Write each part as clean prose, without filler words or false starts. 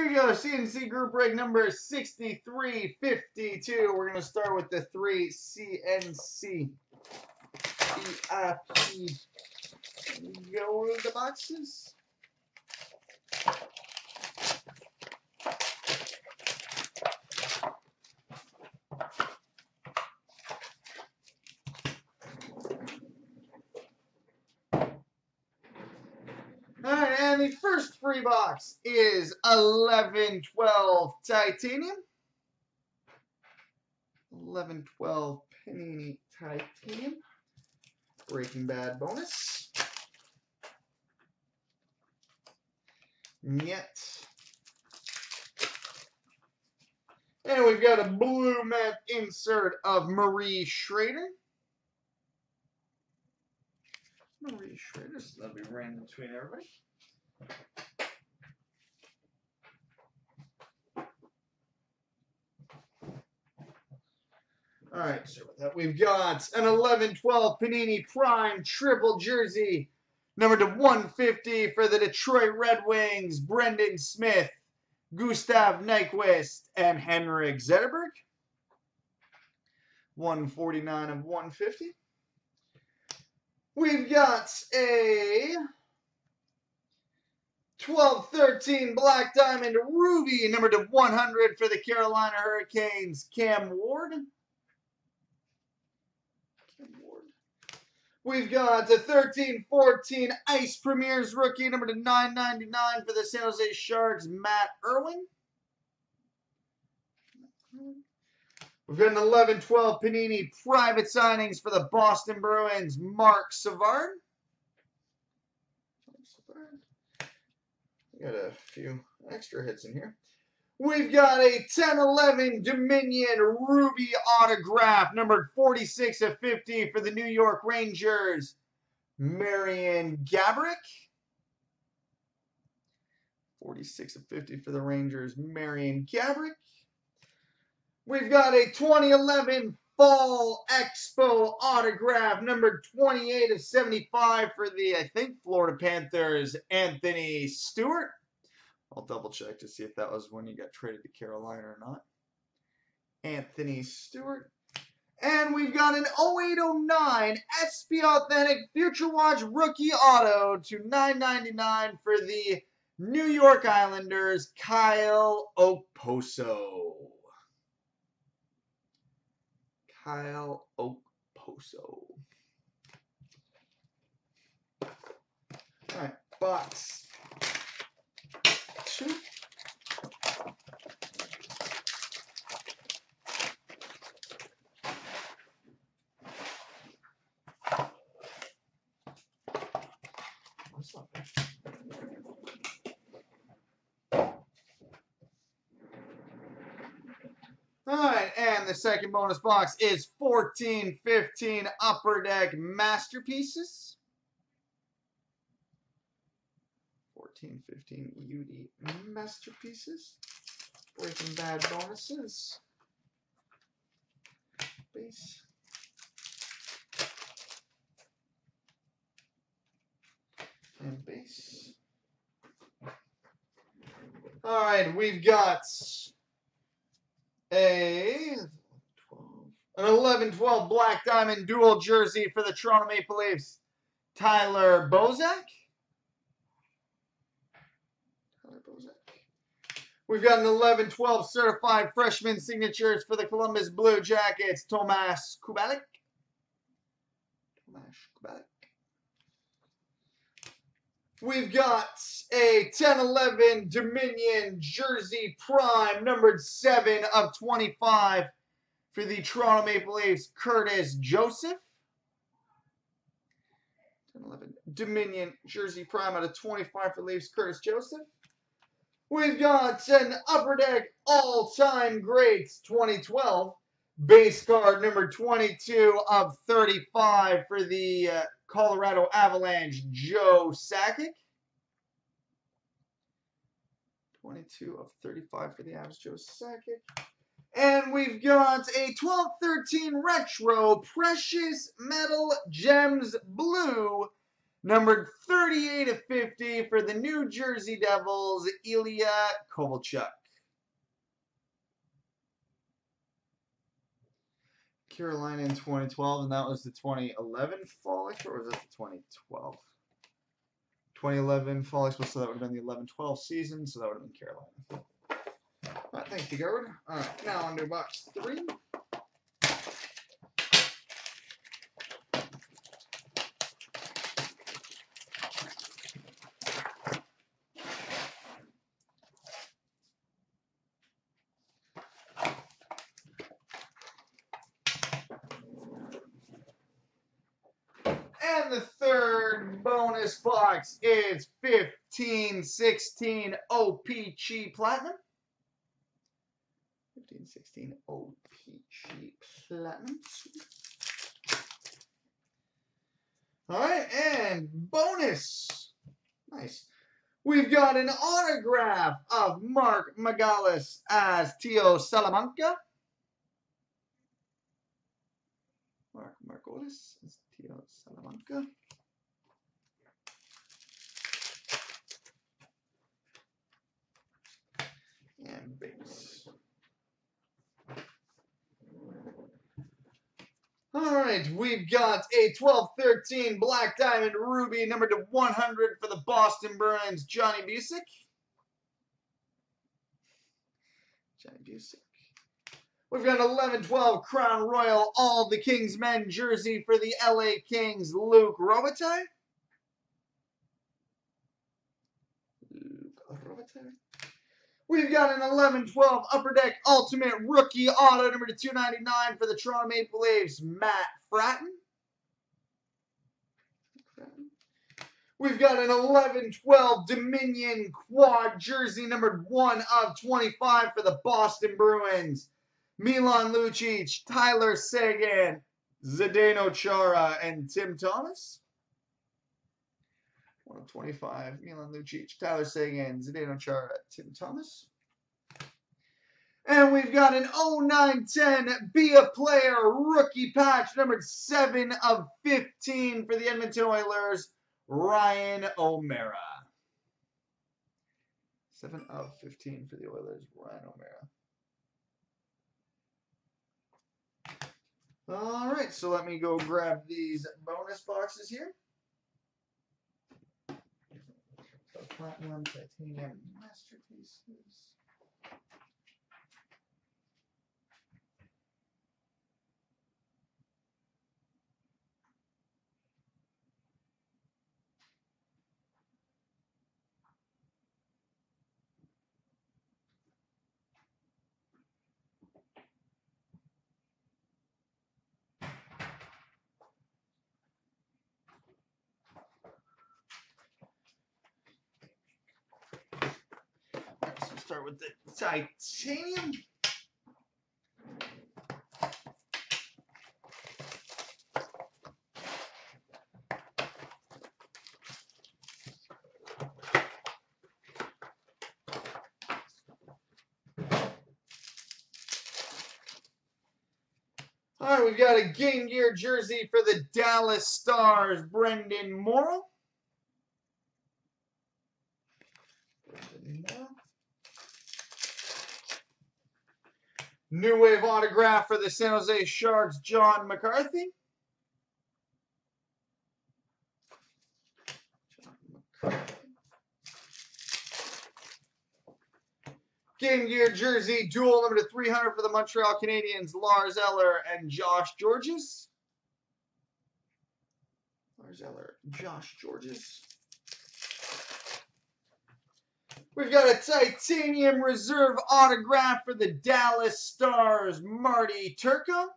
Here you go, CNC group break number 6352. We're going to start with the three CNC EIP. Go to the boxes. And the first free box is 11/12 Titanium. 11/12 Panini Titanium. Breaking Bad bonus. Yet. And we've got a blue matte insert of Marie Schrader. Marie Schrader, so that'll be random between everybody. Alright, so with that, we've got an 11/12 Panini Prime Triple Jersey, numbered to 150 for the Detroit Red Wings, Brendan Smith, Gustav Nyquist, and Henrik Zetterberg. 149 of 150. We've got a 12/13 Black Diamond Ruby, numbered to 100 for the Carolina Hurricanes, Cam Ward. We've got a 13/14 Ice Premier's rookie, numbered to 999 for the San Jose Sharks, Matt Irwin. We've got an 11/12 Panini Private Signings for the Boston Bruins, Mark Savard. We got a few extra hits in here. We've got a 10/11 Dominion Ruby autograph, numbered 46 of 50 for the New York Rangers, Marian Gaborik. 46 of 50 for the Rangers, Marian Gaborik. We've got a 2011 Fall Expo autograph, numbered 28 of 75 for the, I think, Florida Panthers, Anthony Stewart. I'll double check to see if that was when he got traded to Carolina or not. Anthony Stewart. And we've got an 0809 SP Authentic Future Watch Rookie Auto to 999 for the New York Islanders, Kyle Okposo. Kyle Okposo. Alright, box. Alright, and the second bonus box is 14/15 Upper Deck Masterpieces. 14/15 UD Masterpieces. Breaking Bad bonuses. Base. And base. Alright, we've got an 11/12 Black Diamond dual jersey for the Toronto Maple Leafs, Tyler Bozak. We've got an 11/12 Certified Freshman Signatures for the Columbus Blue Jackets, Tomas Kubalik. Tomas Kubalik. We've got a 10/11 Dominion Jersey Prime, numbered 7 of 25 for the Toronto Maple Leafs, Curtis Joseph. 10/11 Dominion Jersey Prime out of 25 for Leafs, Curtis Joseph. We've got an Upper Deck All-Time Greats 2012, base card number 22 of 35 for the Colorado Avalanche, Joe Sakic. 22 of 35 for the Avs, Joe Sakic. And we've got a 12/13 Retro Precious Metal Gems Blue Numbered 38/50 for the New Jersey Devils, Ilya Kovalchuk. Carolina in 2012, and that was the 2011 Fall Expo, or was that the 2012? 2011 Fall Expo, so that would have been the 11-12 season, so that would have been Carolina. All right, thank you, Gerwin. All right, now on to box three. And the third bonus box is 15/16 OPG Platinum. 15/16 OPG Platinum. All right, and bonus. Nice. We've got an autograph of Mark Margolis as Tio Salamanca. Mark Margolis as Tio Salamanca. And base. All right, we've got a 12/13 Black Diamond Ruby, numbered to 100 for the Boston Bruins, Johnny Bucyk. Johnny Bucyk. We've got 11/12 Crown Royal All the King's Men jersey for the LA Kings, Luke Robitaille. Luke Robitaille. We've got an 11/12 Upper Deck Ultimate Rookie Auto, number to 299 for the Toronto Maple Leafs, Matt Fratton. We've got an 11/12 Dominion Quad Jersey, numbered 1/25 for the Boston Bruins, Milan Lucic, Tyler Seguin, Zdeno Chara, and Tim Thomas. 1/25, Milan Lucic, Tyler Seguin, Zdeno Chara, Tim Thomas. And we've got an 09/10 Be a Player rookie patch, numbered 7/15 for the Edmonton Oilers, Ryan O'Mara. 7/15 for the Oilers, Ryan O'Mara. All right, so let me go grab these bonus boxes here. Platinum, Titanium, Masterpieces. Start with the Titanium. All right, we've got a game gear jersey for the Dallas Stars, Brendan Morrill. New Wave autograph for the San Jose Sharks, John McCarthy. Game Gear jersey, dual number to 300 for the Montreal Canadiens, Lars Eller and Josh Georges. Lars Eller, Josh Georges. We've got a Titanium Reserve autograph for the Dallas Stars, Marty Turco.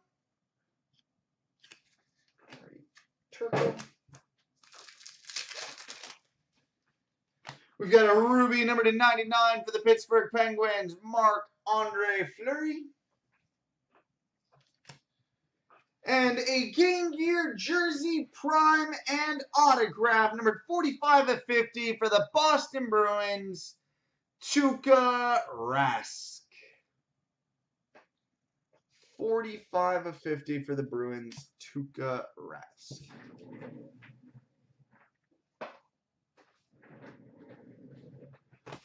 We've got a Ruby number to 99 for the Pittsburgh Penguins, Marc-Andre Fleury. And a Game Gear jersey, prime and autograph, numbered 45/50 for the Boston Bruins, Tuukka Rask. 45/50 for the Bruins, Tuukka Rask.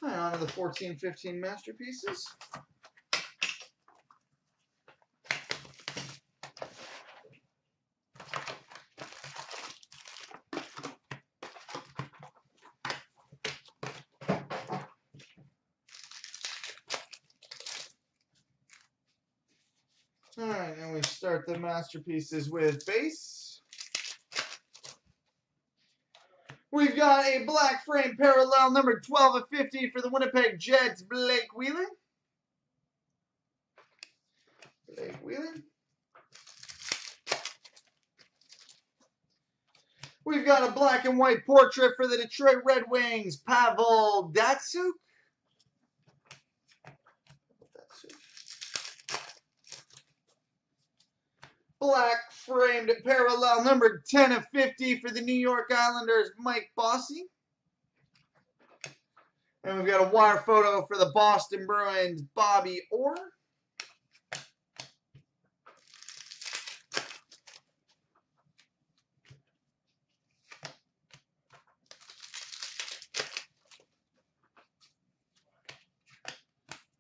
And on to the 14-15 masterpieces. All right, and we start the masterpieces with base. We've got a black frame parallel number 12/50 for the Winnipeg Jets, Blake Wheeling. Blake Wheeling. We've got a black and white portrait for the Detroit Red Wings, Pavel Datsuk. Black framed parallel number 10/50 for the New York Islanders, Mike Bossy. And we've got a wire photo for the Boston Bruins, Bobby Orr.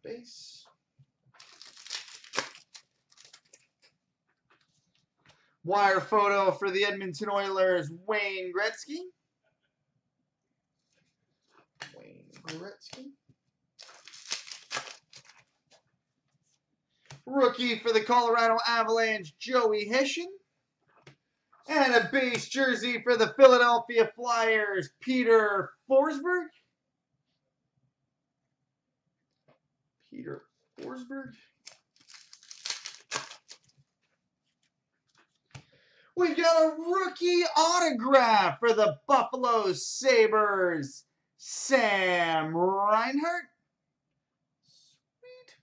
Base. Wire photo for the Edmonton Oilers, Wayne Gretzky. Wayne Gretzky. Rookie for the Colorado Avalanche, Joey Heshin. And a base jersey for the Philadelphia Flyers, Peter Forsberg. Peter Forsberg. We've got a rookie autograph for the Buffalo Sabres, Sam Reinhart. Sweet.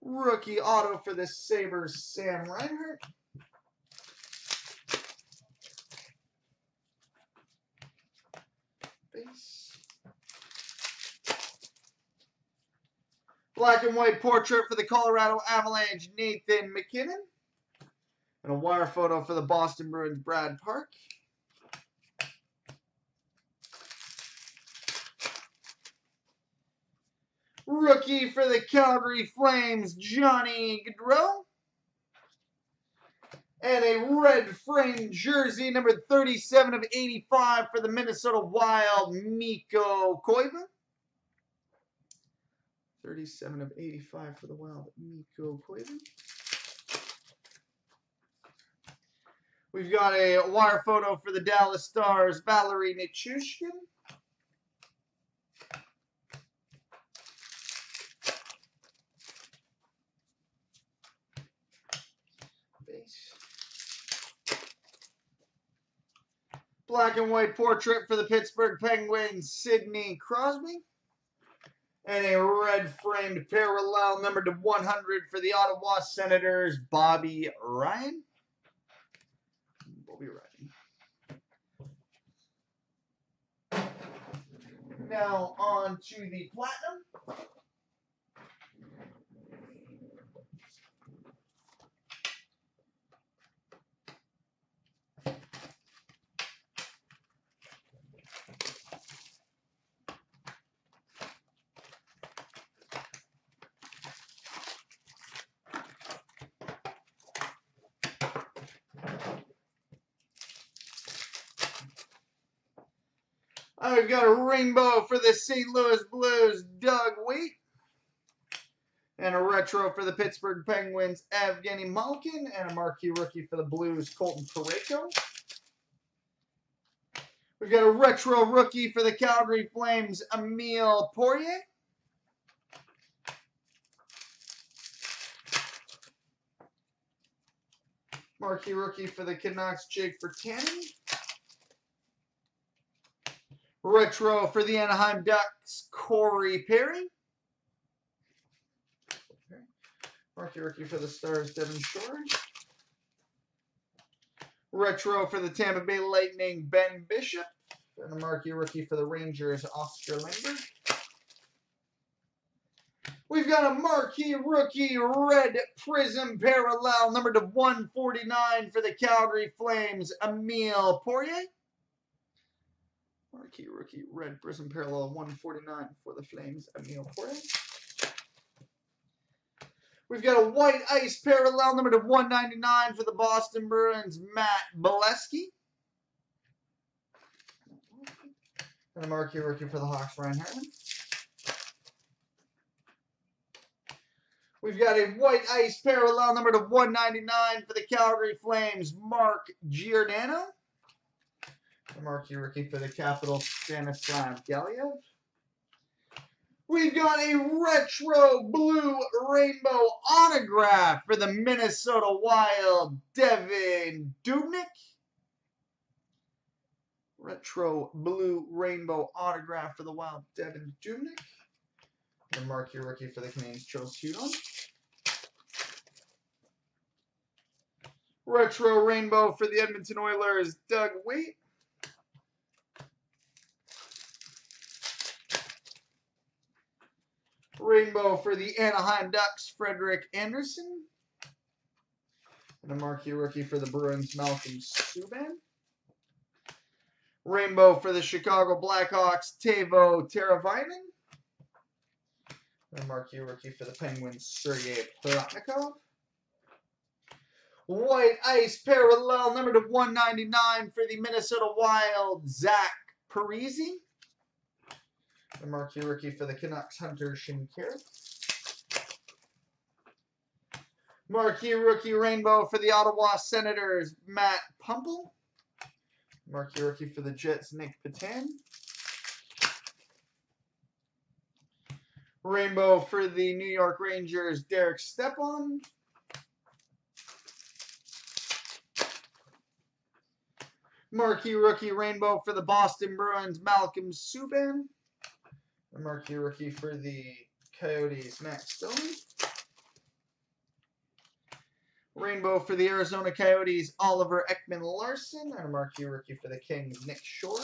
Rookie auto for the Sabres, Sam Reinhart. Base. Black and white portrait for the Colorado Avalanche, Nathan MacKinnon. And a wire photo for the Boston Bruins, Brad Park. Rookie for the Calgary Flames, Johnny Gaudreau. And a red frame jersey, number 37/85 for the Minnesota Wild, Mikko Koivu. 37/85 for the Wild, Mikko Koivu. We've got a wire photo for the Dallas Stars, Valerie Nichushkin. Base. Black and white portrait for the Pittsburgh Penguins, Sidney Crosby. And a red framed parallel numbered to 100 for the Ottawa Senators, Bobby Ryan. Now on to the platinum. I've got a rainbow for the St. Louis Blues, Doug Weight. And a retro for the Pittsburgh Penguins, Evgeny Malkin. And a marquee rookie for the Blues, Colton Parayko. We've got a retro rookie for the Calgary Flames, Emile Poirier. Marquee rookie for the Canucks, Jake Virtanen. Retro for the Anaheim Ducks, Corey Perry. Marquee rookie for the Stars, Devin Shore. Retro for the Tampa Bay Lightning, Ben Bishop. And a marquee rookie for the Rangers, Oscar Lindbergh. We've got a marquee rookie red prism parallel, numbered to 149 for the Calgary Flames, Emile Poirier. Rookie, Red Prism Parallel 149 for the Flames, Emile Poirier. We've got a White Ice Parallel number to 199 for the Boston Bruins, Matt Bolesky. And a Marquee Rookie for the Hawks, Ryan Hartman. We've got a White Ice Parallel number to 199 for the Calgary Flames, Mark Giordano. A Marquee Rookie for the Capitals, Stanislav Galiev. We've got a Retro Blue Rainbow Autograph for the Minnesota Wild, Devin Dubnyk. Retro Blue Rainbow Autograph for the Wild, Devin Dubnyk. The Marquee Rookie for the Canadiens, Charles Hudon. Retro Rainbow for the Edmonton Oilers, Doug Weight. Rainbow for the Anaheim Ducks, Frederik Andersen. And a Marquee Rookie for the Bruins, Malcolm Subban. Rainbow for the Chicago Blackhawks, Teuvo Teravainen. And a Marquee Rookie for the Penguins, Sergei Plotnikov. White Ice Parallel number to 199 for the Minnesota Wild, Zach Parise. The Marquee Rookie for the Canucks, Hunter Shinker. Marquee Rookie Rainbow for the Ottawa Senators, Matt Pumple. Marquee Rookie for the Jets, Nick Patan. Rainbow for the New York Rangers, Derek Stepan. Marquee Rookie Rainbow for the Boston Bruins, Malcolm Subban. The Marquee Rookie for the Coyotes, Matt Stoney. Rainbow for the Arizona Coyotes, Oliver Ekman-Larsson. And a Marquee Rookie for the Kings, Nick Shore.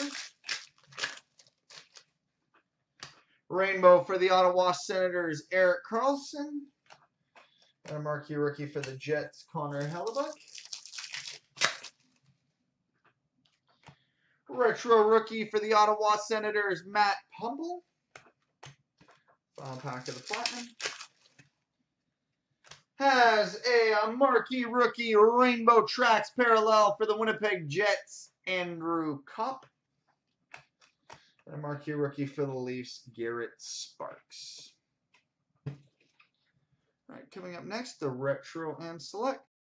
Rainbow for the Ottawa Senators, Erik Karlsson. And a Marquee Rookie for the Jets, Connor Hellebuyck. Retro Rookie for the Ottawa Senators, Matt Pumble. Final pack of the Platinum. Has a Marquee Rookie Rainbow Tracks Parallel for the Winnipeg Jets, Andrew Kopp. And a Marquee Rookie for the Leafs, Garrett Sparks. All right, coming up next, the Retro and Select.